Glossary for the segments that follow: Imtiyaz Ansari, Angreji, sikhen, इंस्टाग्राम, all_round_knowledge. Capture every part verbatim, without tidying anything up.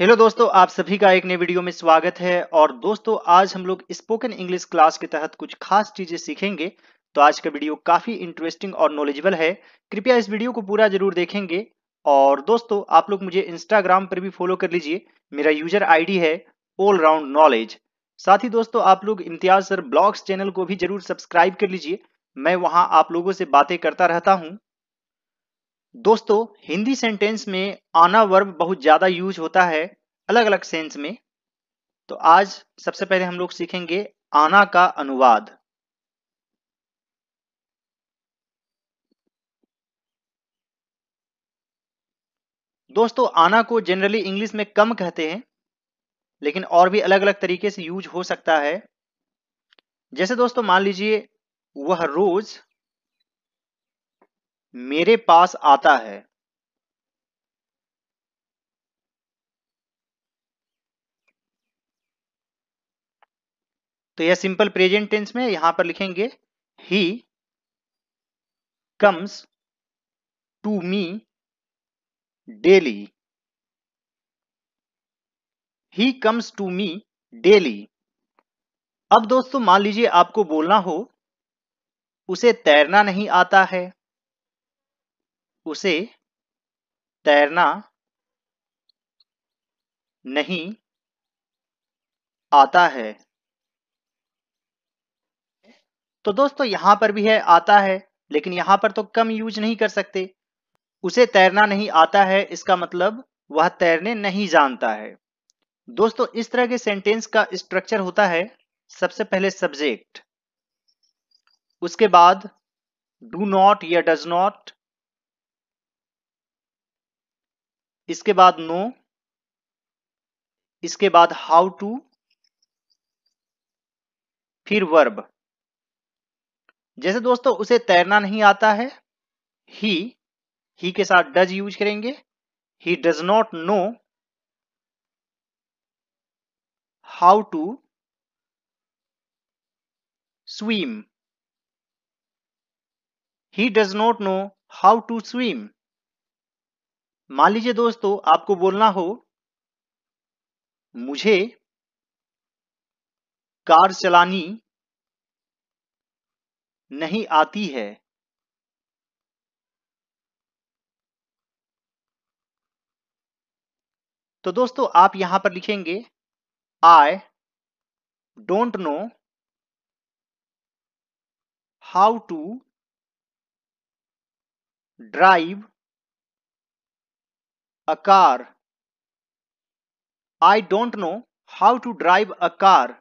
Hello दोस्तों, आप सभी का एक नए वीडियो में स्वागत है। और दोस्तों आज हम लोग स्पोकन इंग्लिश क्लास के तहत कुछ खास चीजें सीखेंगे। तो आज का वीडियो काफी इंटरेस्टिंग और नॉलेजेबल है, कृपया इस वीडियो को पूरा जरूर देखेंगे। और दोस्तों आप लोग मुझे इंस्टाग्राम पर भी फॉलो कर लीजिए, मेरा यूजर आईडी है ऑलराउंड नॉलेज। साथ ही दोस्तों आप लोग इम्तियाज सर ब्लॉग्स चैनल को भी जरूर सब्सक्राइब कर लीजिए, मैं वहाँ आप लोगों से बातें करता रहता हूँ। दोस्तों हिंदी सेंटेंस में आना वर्ब बहुत ज्यादा यूज होता है अलग अलग सेंस में। तो आज सबसे पहले हम लोग सीखेंगे आना का अनुवाद। दोस्तों आना को जनरली इंग्लिश में कम कहते हैं, लेकिन और भी अलग अलग तरीके से यूज हो सकता है। जैसे दोस्तों मान लीजिए वह रोज मेरे पास आता है। तो यह सिंपल प्रेजेंट टेंस में यहां पर लिखेंगे he comes to me daily. He comes to me daily. अब दोस्तों मान लीजिए आपको बोलना हो उसे तैरना नहीं आता है, उसे तैरना नहीं आता है। तो दोस्तों यहां पर भी है आता है, लेकिन यहां पर तो कम यूज नहीं कर सकते। उसे तैरना नहीं आता है, इसका मतलब वह तैरने नहीं जानता है। दोस्तों इस तरह के सेंटेंस का स्ट्रक्चर होता है सबसे पहले सब्जेक्ट, उसके बाद डू नॉट या डज नॉट, इसके बाद नो, इसके बाद हाउ टू, फिर वर्ब। जैसे दोस्तों उसे तैरना नहीं आता है, ही ही के साथ डज यूज करेंगे, he does not know how to swim. He does not know how to swim. मान लीजिए दोस्तों आपको बोलना हो मुझे कार चलानी नहीं आती है, तो दोस्तों आप यहां पर लिखेंगे I don't know how to drive a car. I don't know how to drive a car.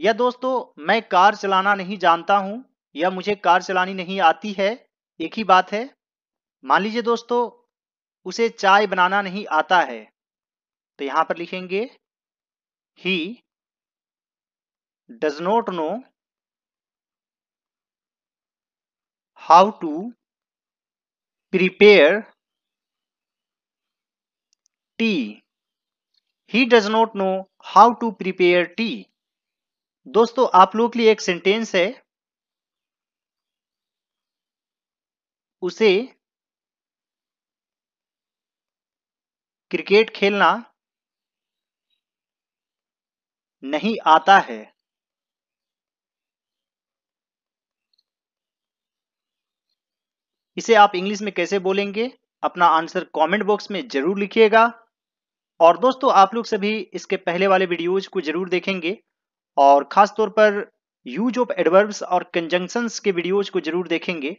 या दोस्तों मैं कार चलाना नहीं जानता हूं या मुझे कार चलानी नहीं आती है, एक ही बात है। मान लीजिए दोस्तों उसे चाय बनाना नहीं आता है, तो यहां पर लिखेंगे he does not know how to prepare tea. He does not know how to prepare tea. दोस्तों आप लोग के लिए एक सेंटेंस है उसे क्रिकेट खेलना नहीं आता है। इसे आप इंग्लिश में कैसे बोलेंगे अपना आंसर कमेंट बॉक्स में जरूर लिखिएगा। और दोस्तों आप लोग सभी इसके पहले वाले वीडियोज को जरूर देखेंगे, और खास तौर पर यूज ऑफ एडवर्ब्स और कंजंक्शंस के वीडियोज को जरूर देखेंगे।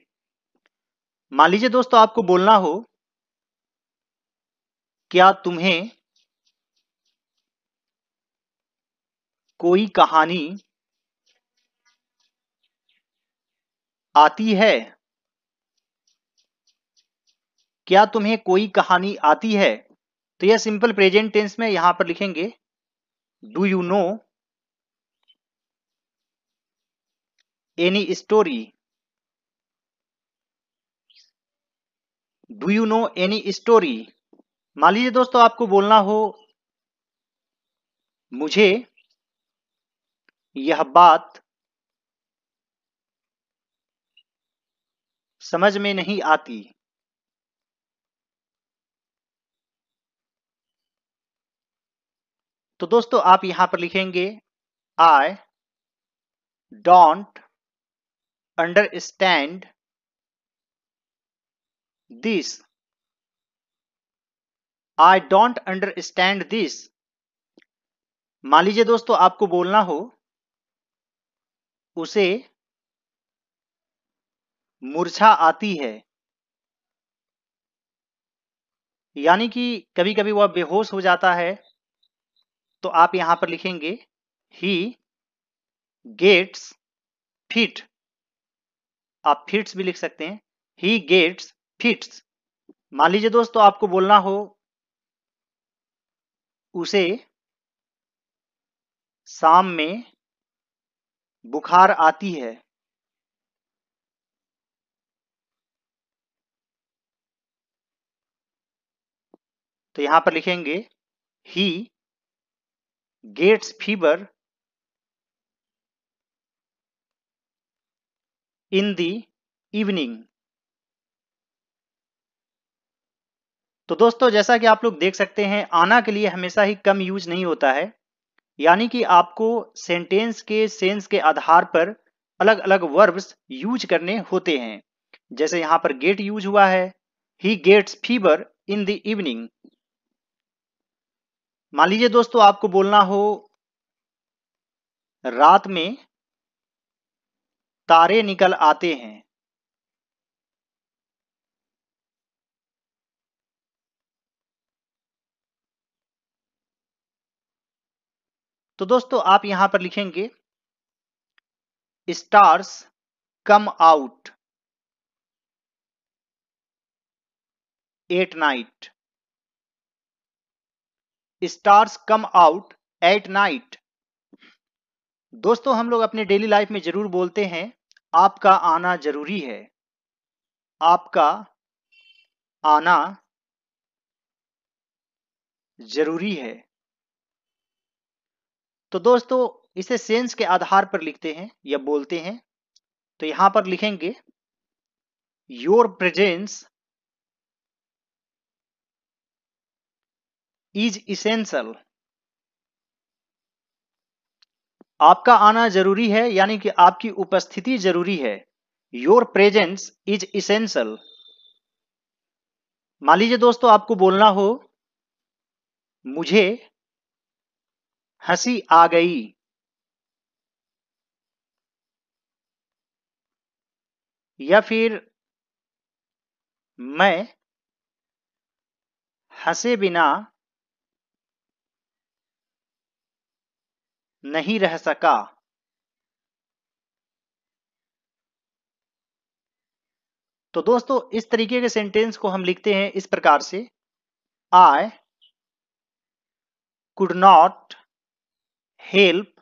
मान लीजिए दोस्तों आपको बोलना हो क्या तुम्हें कोई कहानी आती है, क्या तुम्हें कोई कहानी आती है, तो यह सिंपल प्रेजेंट टेंस में यहां पर लिखेंगे do you know any story. Do you know any story. मान लीजिए दोस्तों आपको बोलना हो मुझे यह बात समझ में नहीं आती, तो दोस्तों आप यहां पर लिखेंगे I don't understand this, I don't understand this. मान लीजिए दोस्तों आपको बोलना हो उसे मूर्छा आती है, यानी कि कभी कभी वह बेहोश हो जाता है, तो आप यहां पर लिखेंगे ही गेट्स फिट। आप फिट्स भी लिख सकते हैं, ही गेट्स फिट्स। मान लीजिए दोस्तों आपको बोलना हो उसे शाम में बुखार आती है, तो यहां पर लिखेंगे he gets fever in the evening. तो दोस्तों जैसा कि आप लोग देख सकते हैं आना के लिए हमेशा ही कम यूज नहीं होता है, यानी कि आपको सेंटेंस के सेंस के आधार पर अलग अलग वर्ब्स यूज करने होते हैं। जैसे यहां पर गेट यूज हुआ है, he gets fever in the evening. मान लीजिए दोस्तों आपको बोलना हो रात में तारे निकल आते हैं, तो दोस्तों आप यहां पर लिखेंगे stars come out at night, stars come out at night. दोस्तों हम लोग अपने डेली लाइफ में जरूर बोलते हैं आपका आना जरूरी है, आपका आना जरूरी है। तो दोस्तों इसे सेंस के आधार पर लिखते हैं या बोलते हैं, तो यहां पर लिखेंगे योर प्रेजेंस इज इसेंशियल। आपका आना जरूरी है यानी कि आपकी उपस्थिति जरूरी है। Your presence is essential. मान लीजिए दोस्तों आपको बोलना हो मुझे हंसी आ गई, या फिर मैं हंसे बिना नहीं रह सका। तो दोस्तों इस तरीके के सेंटेंस को हम लिखते हैं इस प्रकार से, I could not help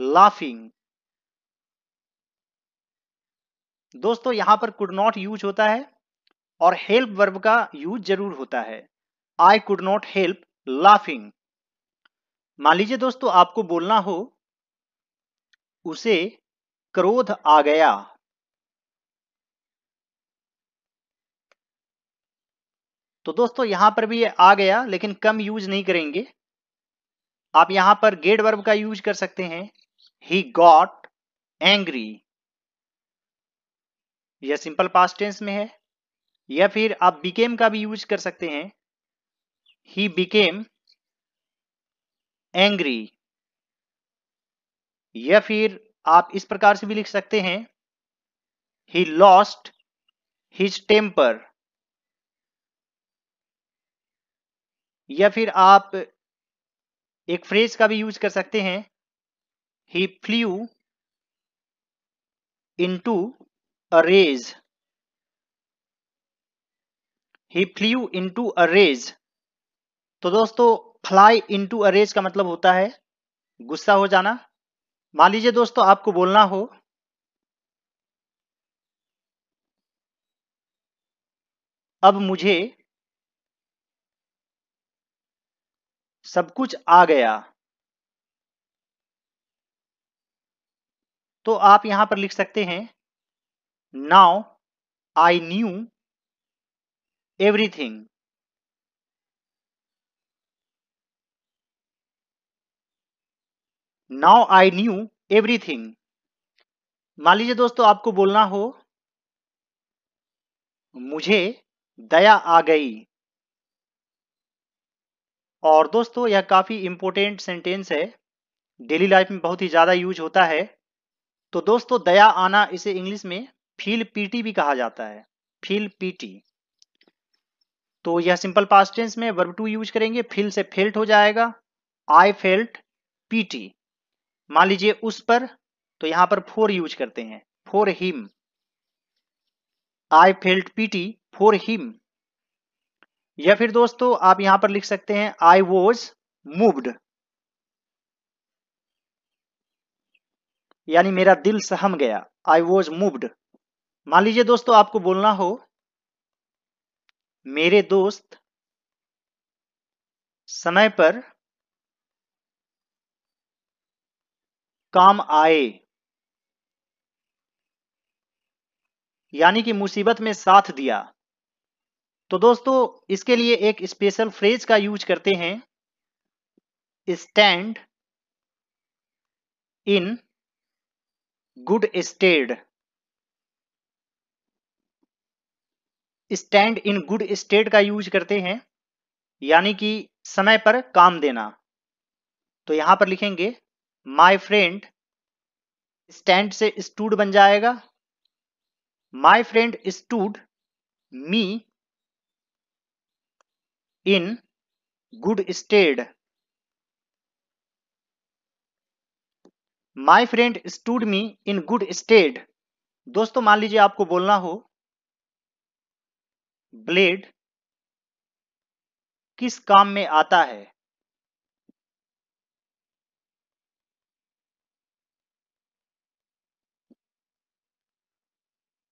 laughing. दोस्तों यहां पर कुड नॉट यूज होता है और हेल्प वर्ब का यूज जरूर होता है। I could not help laughing. मान लीजिए दोस्तों आपको बोलना हो उसे क्रोध आ गया, तो दोस्तों यहां पर भी ये आ गया लेकिन कम यूज नहीं करेंगे। आप यहां पर गेट वर्ब का यूज कर सकते हैं, ही गॉट एंग्री, यह सिंपल पास्ट टेंस में है, या फिर आप बिकेम का भी यूज कर सकते हैं, ही बिकेम एंग्री, या फिर आप इस प्रकार से भी लिख सकते हैं, ही लॉस्ट हिज टेम्पर, या फिर आप एक फ्रेज का भी यूज कर सकते हैं, he flew into a rage, he flew into a rage. तो दोस्तों फ्लाई इनटू अ रेज का मतलब होता है गुस्सा हो जाना। मान लीजिए दोस्तों आपको बोलना हो अब मुझे सब कुछ आ गया, तो आप यहां पर लिख सकते हैं now I knew everything. Now I knew everything. मान लीजिए दोस्तों आपको बोलना हो मुझे दया आ गई, और दोस्तों यह काफी इंपॉर्टेंट सेंटेंस है, डेली लाइफ में बहुत ही ज्यादा यूज होता है। तो दोस्तों दया आना, इसे इंग्लिश में फील पीटी भी कहा जाता है, फील पीटी। तो यह सिंपल पास्ट टेंस में वर्ब टू यूज करेंगे, फील से फेल्ट हो जाएगा, आई फेल्ट पीटी। मान लीजिए उस पर, तो यहां पर फोर यूज करते हैं, for him, I felt pity for him. या फिर दोस्तों आप यहां पर लिख सकते हैं आई वॉज मूव्ड, यानी मेरा दिल सहम गया, आई वॉज मूव्ड। मान लीजिए दोस्तों आपको बोलना हो मेरे दोस्त समय पर काम आए, यानी कि मुसीबत में साथ दिया। तो दोस्तों इसके लिए एक स्पेशल फ्रेज का यूज करते हैं, stand in good stead. Stand in good stead का यूज करते हैं, यानी कि समय पर काम देना। तो यहां पर लिखेंगे माय फ्रेंड, स्टैंड से स्टूड बन जाएगा, my friend stood me in good stead. My friend stood me in good stead. दोस्तों मान लीजिए आपको बोलना हो ब्लेड किस काम में आता है,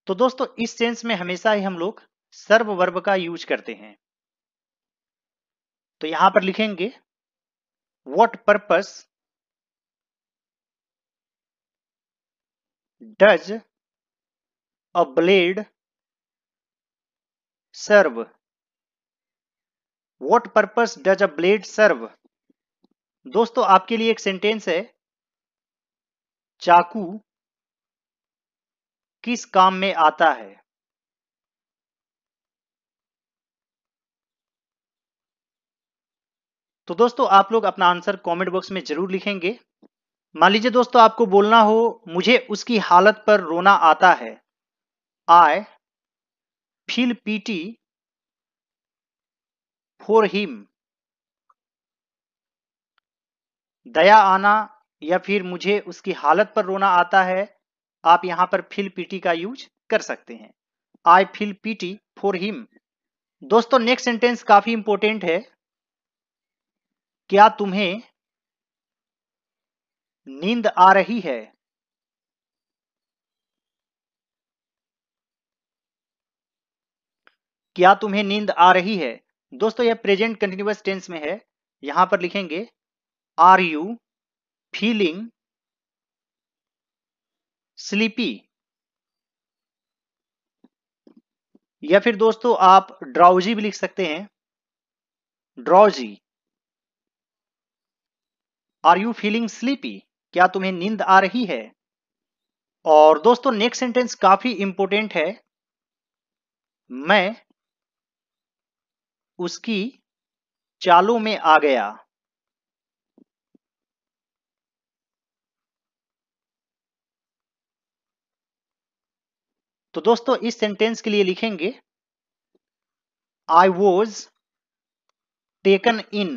तो दोस्तों इस सेंस में हमेशा ही हम लोग सर्व वर्ब का यूज करते हैं। तो यहां पर लिखेंगे what purpose does a blade serve, what purpose does a blade serve. दोस्तों आपके लिए एक सेंटेंस है, चाकू किस काम में आता है। तो दोस्तों आप लोग अपना आंसर कमेंट बॉक्स में जरूर लिखेंगे। मान लीजिए दोस्तों आपको बोलना हो मुझे उसकी हालत पर रोना आता है, I feel pity for him. दया आना या फिर मुझे उसकी हालत पर रोना आता है, आप यहां पर फील पीटी का यूज कर सकते हैं, I feel pity for him. दोस्तों नेक्स्ट सेंटेंस काफी इंपॉर्टेंट है, क्या तुम्हें नींद आ रही है। क्या तुम्हें नींद आ रही है। दोस्तों यह प्रेजेंट कंटिन्यूअस टेंस में है, यहां पर लिखेंगे आर यू फीलिंग स्लीपी। या फिर दोस्तों आप ड्राउजी भी लिख सकते हैं, drowsy are you feeling sleepy, क्या तुम्हें नींद आ रही है। और दोस्तों नेक्स्ट सेंटेंस काफी इंपॉर्टेंट है, मैं उसकी चालों में आ गया। तो दोस्तों इस सेंटेंस के लिए लिखेंगे आई वॉज टेकन इन।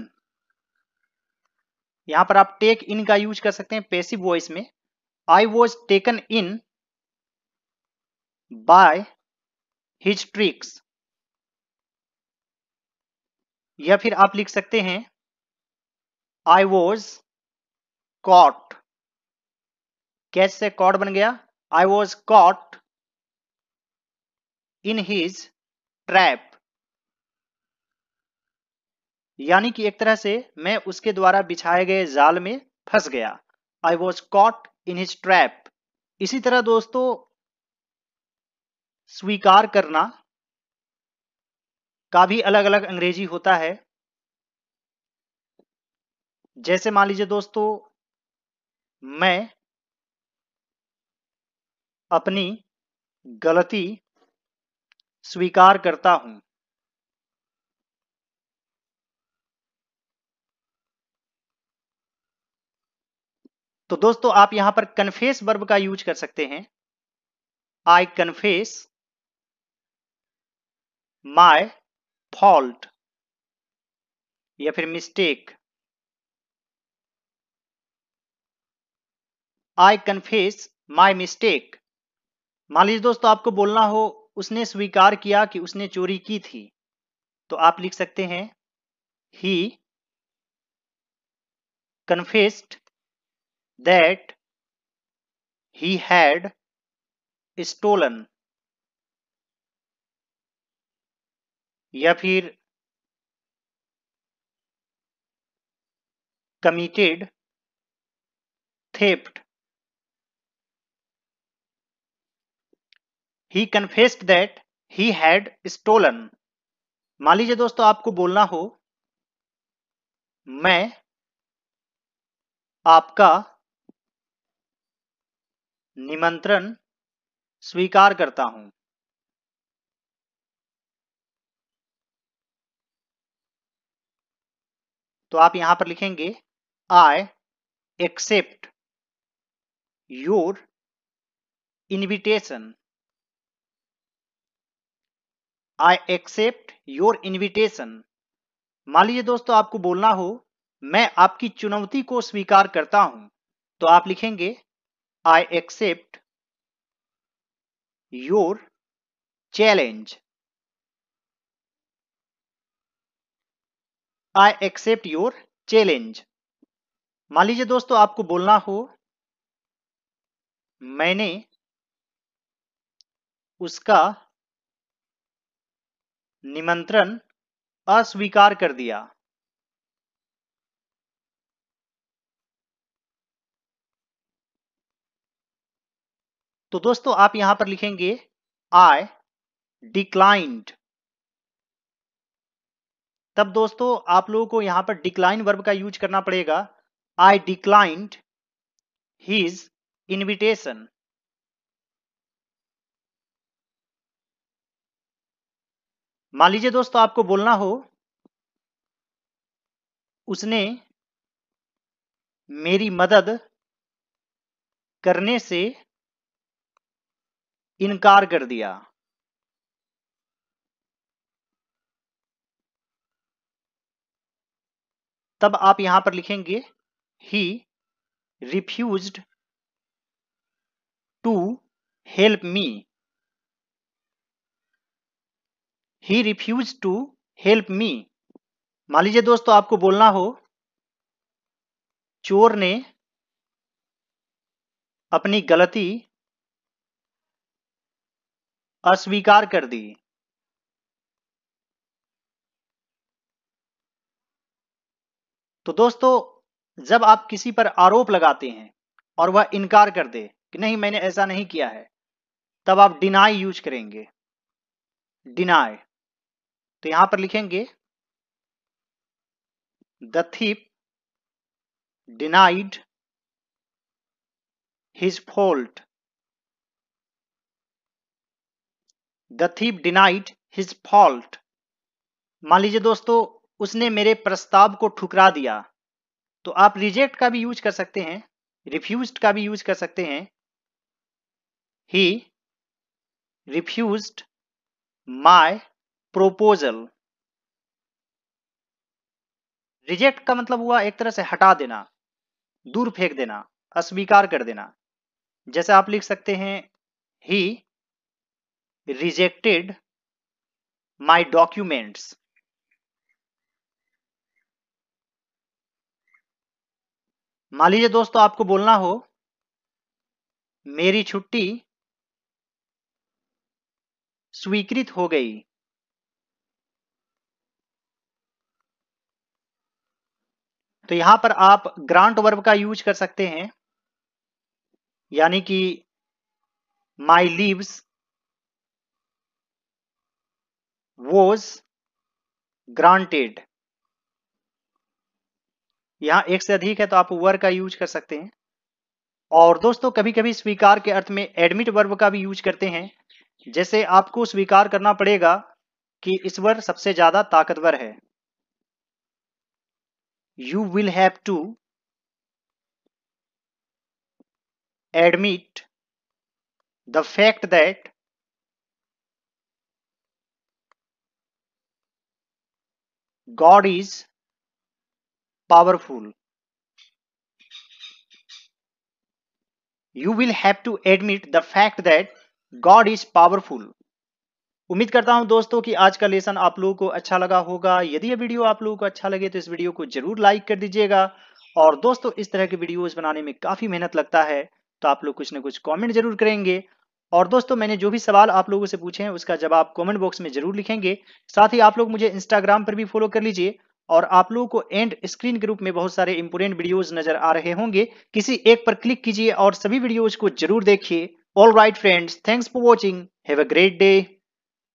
यहां पर आप टेक इन का यूज कर सकते हैं पैसिव वॉइस में, I was taken in by his tricks. या फिर आप लिख सकते हैं आई वॉज कॉट, कैच से कॉट बन गया, I was caught in his trap, यानी कि एक तरह से मैं उसके द्वारा बिछाए गए जाल में फंस गया, I was caught in his trap. इसी तरह दोस्तों स्वीकार करना का भी अलग अलग अंग्रेजी होता है, जैसे मान लीजिए दोस्तों मैं अपनी गलती स्वीकार करता हूं। तो दोस्तों आप यहां पर कन्फेस वर्ब का यूज कर सकते हैं। आई कन्फेस माय फॉल्ट या फिर mistake. I confess my mistake. मान लीजिए दोस्तों आपको बोलना हो उसने स्वीकार किया कि उसने चोरी की थी, तो आप लिख सकते हैं he confessed that he had stolen, या फिर committed theft. He confessed that he had stolen। मान लीजिए दोस्तों आपको बोलना हो मैं आपका निमंत्रण स्वीकार करता हूं, तो आप यहां पर लिखेंगे I accept your invitation। I accept your invitation। मान लीजिए दोस्तों आपको बोलना हो मैं आपकी चुनौती को स्वीकार करता हूं, तो आप लिखेंगे I accept your challenge। I accept your challenge। मान लीजिए दोस्तों आपको बोलना हो मैंने उसका निमंत्रण अस्वीकार कर दिया, तो दोस्तों आप यहां पर लिखेंगे I declined। तब दोस्तों आप लोगों को यहां पर डिक्लाइन वर्ब का यूज करना पड़ेगा। I declined his invitation। मान लीजिए दोस्तों आपको बोलना हो उसने मेरी मदद करने से इनकार कर दिया, तब आप यहां पर लिखेंगे He refused to help me। He refused to help me। मान लीजिए दोस्तों आपको बोलना हो चोर ने अपनी गलती अस्वीकार कर दी, तो दोस्तों जब आप किसी पर आरोप लगाते हैं और वह इनकार कर दे कि नहीं मैंने ऐसा नहीं किया है, तब आप डिनाई यूज करेंगे। डिनाई। तो यहां पर लिखेंगे The thief denied his fault। The thief denied his fault। मान लीजिए दोस्तों उसने मेरे प्रस्ताव को ठुकरा दिया, तो आप रिजेक्ट का भी यूज कर सकते हैं, रिफ्यूज्ड का भी यूज कर सकते हैं। He refused my proposal. Reject का मतलब हुआ एक तरह से हटा देना, दूर फेंक देना, अस्वीकार कर देना। जैसे आप लिख सकते हैं ही रिजेक्टेड माय डॉक्यूमेंट्स। मान लीजिए दोस्तों आपको बोलना हो मेरी छुट्टी स्वीकृत हो गई, तो यहां पर आप ग्रांट वर्ब का यूज कर सकते हैं, यानी कि माई लीव्स वॉज ग्रांटेड। यहां एक से अधिक है तो आप वर्ब का यूज कर सकते हैं। और दोस्तों कभी कभी स्वीकार के अर्थ में एडमिट वर्ब का भी यूज करते हैं। जैसे आपको स्वीकार करना पड़ेगा कि ईश्वर सबसे ज्यादा ताकतवर है। You will have to admit the fact that God is powerful. You will have to admit the fact that God is powerful. उम्मीद करता हूं दोस्तों कि आज का लेसन आप लोगों को अच्छा लगा होगा। यदि ये वीडियो आप लोगों को अच्छा लगे तो इस वीडियो को जरूर लाइक कर दीजिएगा। और दोस्तों इस तरह के वीडियोस बनाने में काफी मेहनत लगता है, तो आप लोग कुछ ना कुछ कमेंट जरूर करेंगे। और दोस्तों मैंने जो भी सवाल आप लोगों से पूछे हैं उसका जवाब कमेंट बॉक्स में जरूर लिखेंगे। साथ ही आप लोग मुझे इंस्टाग्राम पर भी फॉलो कर लीजिए। और आप लोगों को एंड स्क्रीन के रूप में बहुत सारे इंपोर्टेंट वीडियोस नजर आ रहे होंगे, किसी एक पर क्लिक कीजिए और सभी वीडियोज को जरूर देखिए। All right friends, thanks for watching, have a great day.